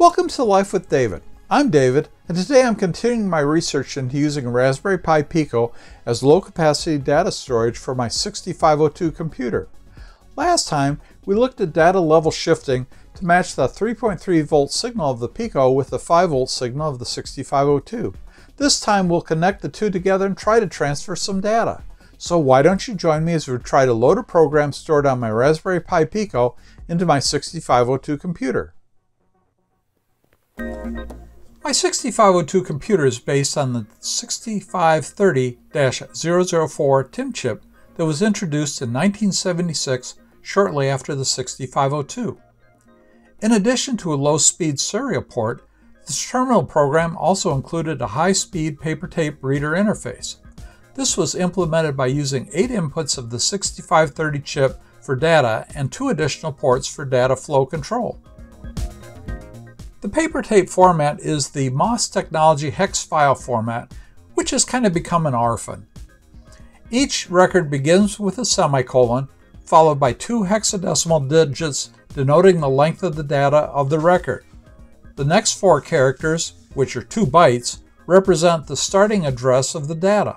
Welcome to Life with David. I'm David, and today I'm continuing my research into using Raspberry Pi Pico as low-capacity data storage for my 6502 computer. Last time, we looked at data level shifting to match the 3.3 volt signal of the Pico with the 5 volt signal of the 6502. This time, we'll connect the two together and try to transfer some data. So why don't you join me as we try to load a program stored on my Raspberry Pi Pico into my 6502 computer. My 6502 computer is based on the 6530-004 TIM chip that was introduced in 1976, shortly after the 6502. In addition to a low-speed serial port, this terminal program also included a high-speed paper tape reader interface. This was implemented by using 8 inputs of the 6530 chip for data and 2 additional ports for data flow control. The paper tape format is the MOS Technology hex file format, which has kind of become an orphan. Each record begins with a semicolon, followed by 2 hexadecimal digits denoting the length of the data of the record. The next 4 characters, which are 2 bytes, represent the starting address of the data.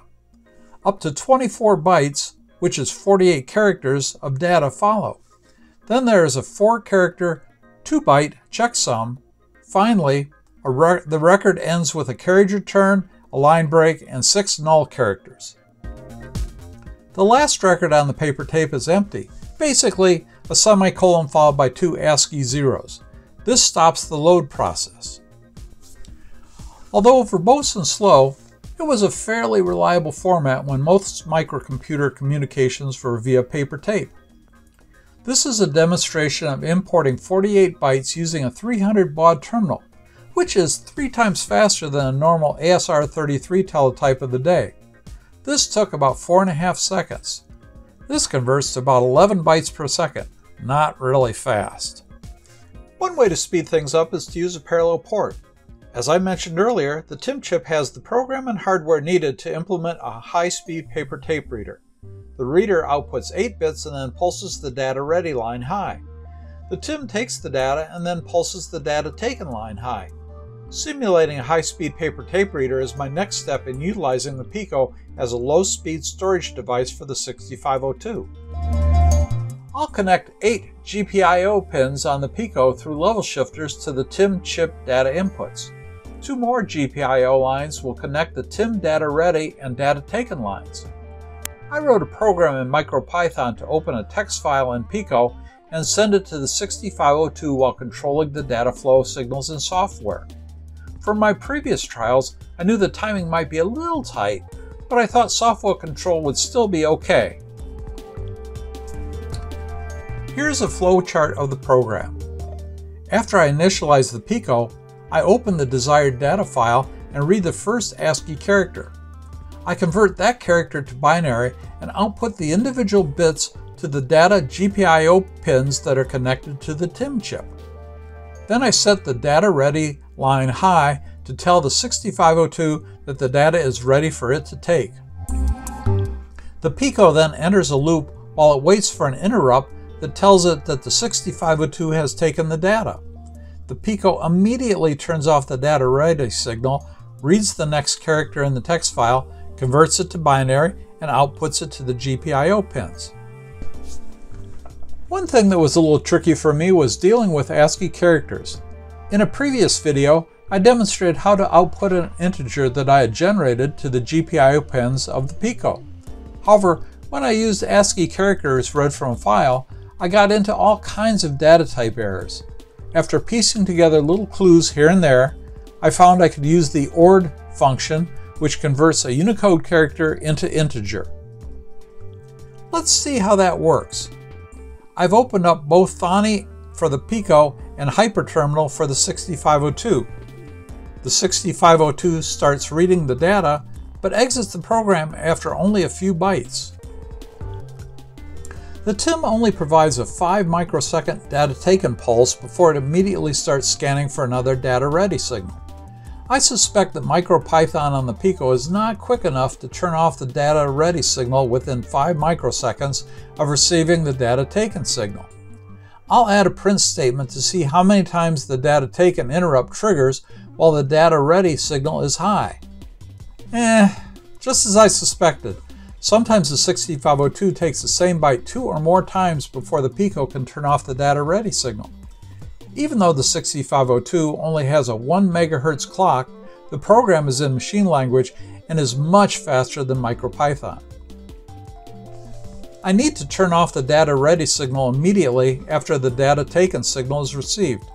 Up to 24 bytes, which is 48 characters, of data follow. Then there is a 4-character, 2-byte checksum. Finally, the record ends with a carriage return, a line break, and 6 null characters. The last record on the paper tape is empty, basically a semicolon followed by 2 ASCII zeros. This stops the load process. Although verbose and slow, it was a fairly reliable format when most microcomputer communications were via paper tape. This is a demonstration of importing 48 bytes using a 300 baud terminal, which is 3 times faster than a normal ASR 33 teletype of the day. This took about 4.5 seconds. This converts to about 11 bytes per second, not really fast. One way to speed things up is to use a parallel port. As I mentioned earlier, the TIM chip has the program and hardware needed to implement a high-speed paper tape reader. The reader outputs 8 bits and then pulses the data ready line high. The TIM takes the data and then pulses the data taken line high. Simulating a high-speed paper tape reader is my next step in utilizing the Pico as a low-speed storage device for the 6502. I'll connect 8 GPIO pins on the Pico through level shifters to the TIM chip data inputs. 2 more GPIO lines will connect the TIM data ready and data taken lines. I wrote a program in MicroPython to open a text file in Pico and send it to the 6502 while controlling the data flow signals in software. From my previous trials, I knew the timing might be a little tight, but I thought software control would still be okay. Here's a flowchart of the program. After I initialize the Pico, I open the desired data file and read the first ASCII character. I convert that character to binary and output the individual bits to the data GPIO pins that are connected to the TIM chip. Then I set the data ready line high to tell the 6502 that the data is ready for it to take. The Pico then enters a loop while it waits for an interrupt that tells it that the 6502 has taken the data. The Pico immediately turns off the data ready signal, reads the next character in the text file, converts it to binary, and outputs it to the GPIO pins. One thing that was a little tricky for me was dealing with ASCII characters. In a previous video, I demonstrated how to output an integer that I had generated to the GPIO pins of the Pico. However, when I used ASCII characters read from a file, I got into all kinds of data type errors. After piecing together little clues here and there, I found I could use the ORD function, which converts a Unicode character into integer. Let's see how that works. I've opened up both Thani for the Pico and Hyperterminal for the 6502. The 6502 starts reading the data, but exits the program after only a few bytes. The TIM only provides a 5 microsecond data taken pulse before it immediately starts scanning for another data ready signal. I suspect that MicroPython on the Pico is not quick enough to turn off the data ready signal within 5 microseconds of receiving the data taken signal. I'll add a print statement to see how many times the data taken interrupt triggers while the data ready signal is high. Just as I suspected. Sometimes the 6502 takes the same byte 2 or more times before the Pico can turn off the data ready signal. Even though the 6502 only has a 1 MHz clock, the program is in machine language and is much faster than MicroPython. I need to turn off the data ready signal immediately after the data taken signal is received.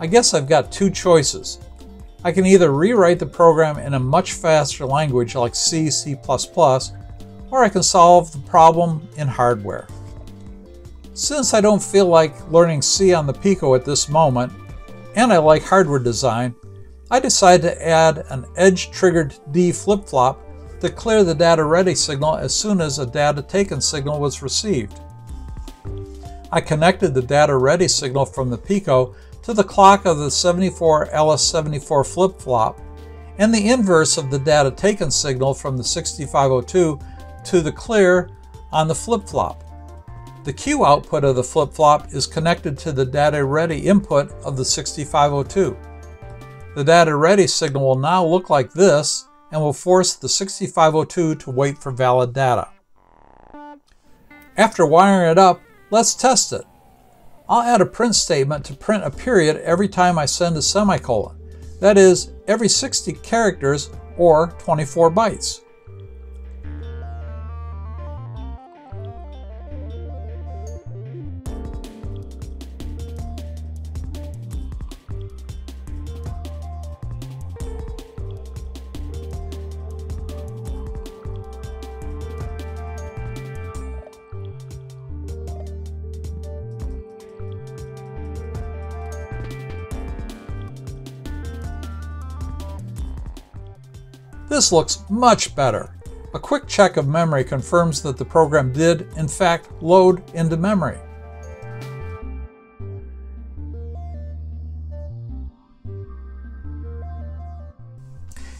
I guess I've got 2 choices. I can either rewrite the program in a much faster language like C, C++, or I can solve the problem in hardware. Since I don't feel like learning C on the Pico at this moment, and I like hardware design, I decided to add an edge-triggered D flip-flop to clear the data ready signal as soon as a data taken signal was received. I connected the data ready signal from the Pico to the clock of the 74LS74 flip-flop and the inverse of the data taken signal from the 6502 to the clear on the flip-flop. The Q output of the flip-flop is connected to the data ready input of the 6502. The data ready signal will now look like this and will force the 6502 to wait for valid data. After wiring it up, let's test it. I'll add a print statement to print a period every time I send a semicolon, that is, every 60 characters or 24 bytes. This looks much better. A quick check of memory confirms that the program did, in fact, load into memory.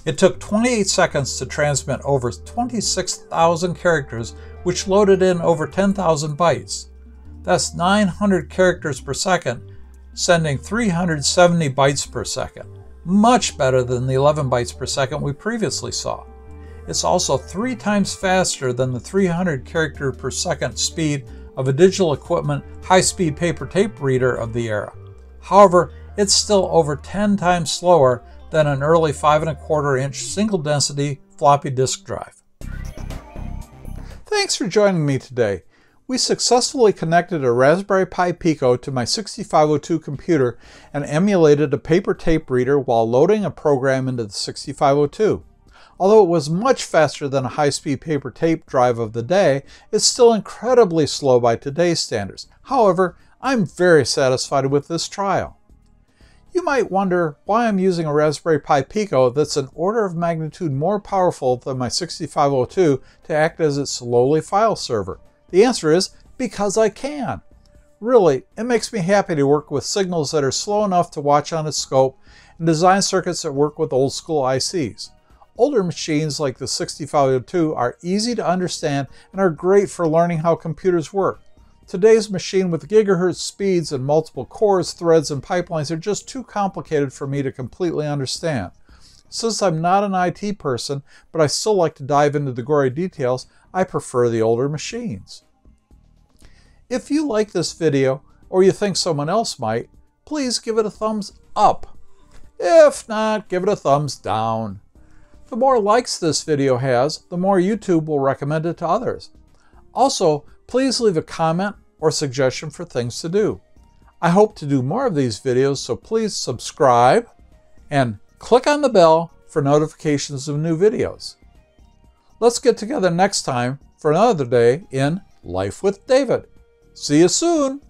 It took 28 seconds to transmit over 26,000 characters, which loaded in over 10,000 bytes. That's 900 characters per second, sending 370 bytes per second. Much better than the 11 bytes per second we previously saw. It's also 3 times faster than the 300 character per second speed of a digital equipment high-speed paper tape reader of the era. However, it's still over 10 times slower than an early 5¼ inch single density floppy disk drive. Thanks for joining me today. We successfully connected a Raspberry Pi Pico to my 6502 computer and emulated a paper tape reader while loading a program into the 6502. Although it was much faster than a high-speed paper tape drive of the day, it's still incredibly slow by today's standards. However, I'm very satisfied with this trial. You might wonder why I'm using a Raspberry Pi Pico that's an order of magnitude more powerful than my 6502 to act as its lowly file server. The answer is because I can. Really, it makes me happy to work with signals that are slow enough to watch on a scope and design circuits that work with old school ICs. Older machines like the 6502 are easy to understand and are great for learning how computers work. Today's machine with gigahertz speeds and multiple cores, threads, and pipelines are just too complicated for me to completely understand. Since I'm not an IT person, but I still like to dive into the gory details, I prefer the older machines. If you like this video, or you think someone else might, please give it a thumbs up. If not, give it a thumbs down. The more likes this video has, the more YouTube will recommend it to others. Also, please leave a comment or suggestion for things to do. I hope to do more of these videos, so please subscribe and click on the bell for notifications of new videos. Let's get together next time for another day in Life with David. See you soon!